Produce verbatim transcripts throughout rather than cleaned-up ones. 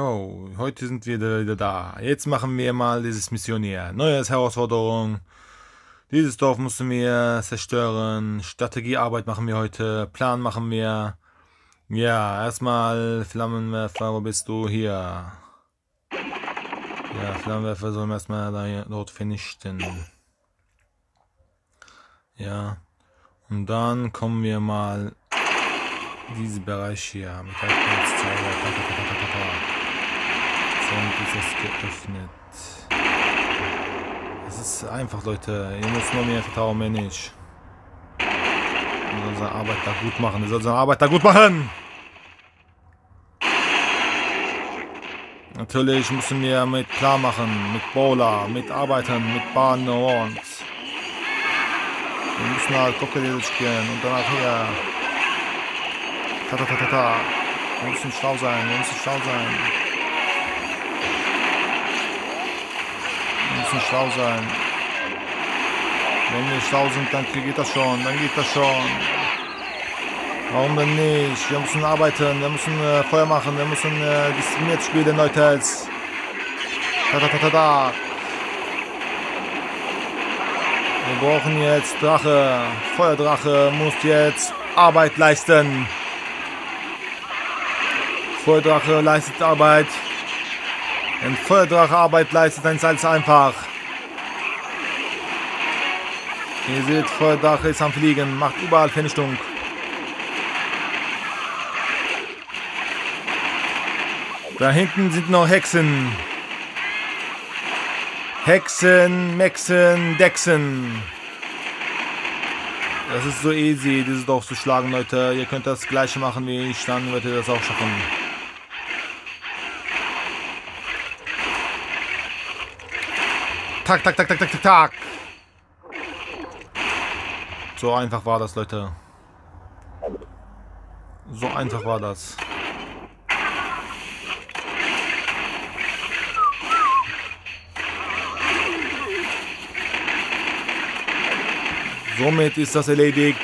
Oh, heute sind wir wieder da. Jetzt machen wir mal dieses Mission hier. Neue Herausforderung. Dieses Dorf mussten wir zerstören. Strategiearbeit machen wir heute. Plan machen wir. Ja, erstmal Flammenwerfer. Wo bist du? Hier. Ja, Flammenwerfer sollen wir erstmal dort vernichten. Ja. Und dann kommen wir mal diesen Bereich hier. Mit ist das geöffnet. Es ist einfach, Leute. Ihr müsst nur mir vertrauen, mir nicht. Wir sollen unsere Arbeit da gut machen. Wir sollen unsere Arbeit da gut machen. Natürlich müssen wir mit klar machen, mit Bowler, mit Arbeitern, mit Bahnen und wir müssen halt Cocktails spielen und danach hier. Ta ta ta ta ta. Wir müssen schlau sein. Wir müssen schlau sein. Wir müssen schlau sein. Wenn wir schlau sind, dann geht das schon, dann geht das schon. Warum denn nicht? Wir müssen arbeiten, wir müssen äh, Feuer machen, wir müssen äh, diszipliniert spielen, Leute. Da, da, da, da, da. Wir brauchen jetzt Drache. Feuerdrache muss jetzt Arbeit leisten. Feuerdrache leistet Arbeit. Wenn Feuerdrache Arbeit leistet, dann ist alles einfach. Ihr seht, Feuerdrache ist am Fliegen, macht überall Vernichtung. Da hinten sind noch Hexen. Hexen, Mexen, Dexen. Das ist so easy, dieses Dorf zu schlagen, Leute. Ihr könnt das gleiche machen wie ich, dann werdet ihr das auch schaffen. Tak, tak, tak, tak, tak, tak. So einfach war das, Leute. So einfach war das. Somit ist das erledigt.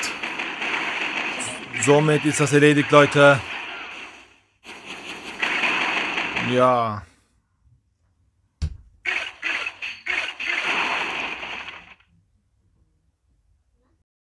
Somit ist das erledigt, Leute. Ja.